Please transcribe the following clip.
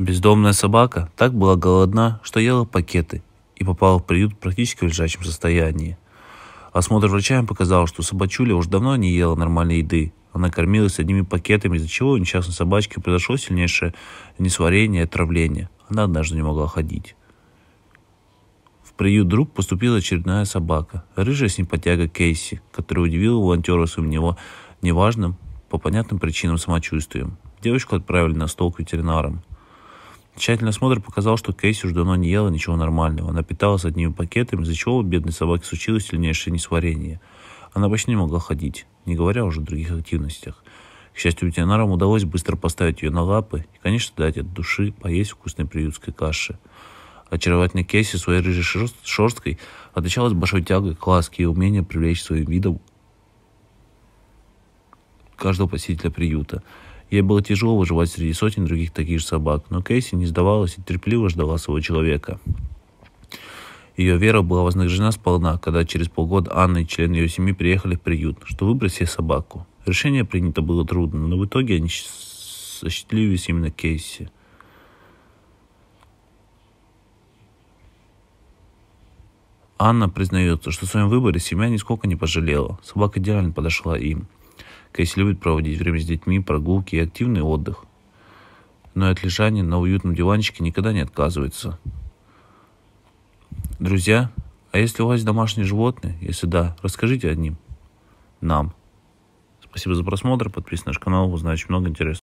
Бездомная собака так была голодна, что ела пакеты и попала в приют практически в лежачем состоянии. Осмотр врача им показал, что собачуля уже давно не ела нормальной еды. Она кормилась одними пакетами, из-за чего у несчастной собачки произошло сильнейшее несварение и отравление. Она однажды не могла ходить. В приют друг поступила очередная собака, рыжая симпатяга Кейси, которая удивила волонтера своим неважным, по понятным причинам, самочувствием. Девочку отправили на стол к ветеринарам. Тщательный осмотр показал, что Кейси уже давно не ела ничего нормального. Она питалась одними пакетами, из-за чего у бедной собаки случилось сильнейшее несварение. Она почти не могла ходить, не говоря уже о других активностях. К счастью, ветеринарам удалось быстро поставить ее на лапы и, конечно, дать от души поесть вкусной приютской каши. Очаровательная Кейси своей рыжей шерсткой отличалась большой тягой к ласке и умением привлечь своим видом каждого посетителя приюта. Ей было тяжело выживать среди сотен других таких же собак, но Кейси не сдавалась и терпеливо ждала своего человека. Ее вера была вознаграждена сполна, когда через полгода Анна и члены ее семьи приехали в приют, чтобы выбрать себе собаку. Решение принято было трудно, но в итоге они осчастливились именно Кейси. Анна признается, что в своем выборе семья нисколько не пожалела. Собака идеально подошла им. Кейси любит проводить время с детьми, прогулки и активный отдых. Но и от лежания на уютном диванчике никогда не отказывается. Друзья, а если у вас домашние животные? Если да, расскажите о них нам. Спасибо за просмотр. Подписывайтесь на наш канал, узнаете много интересного.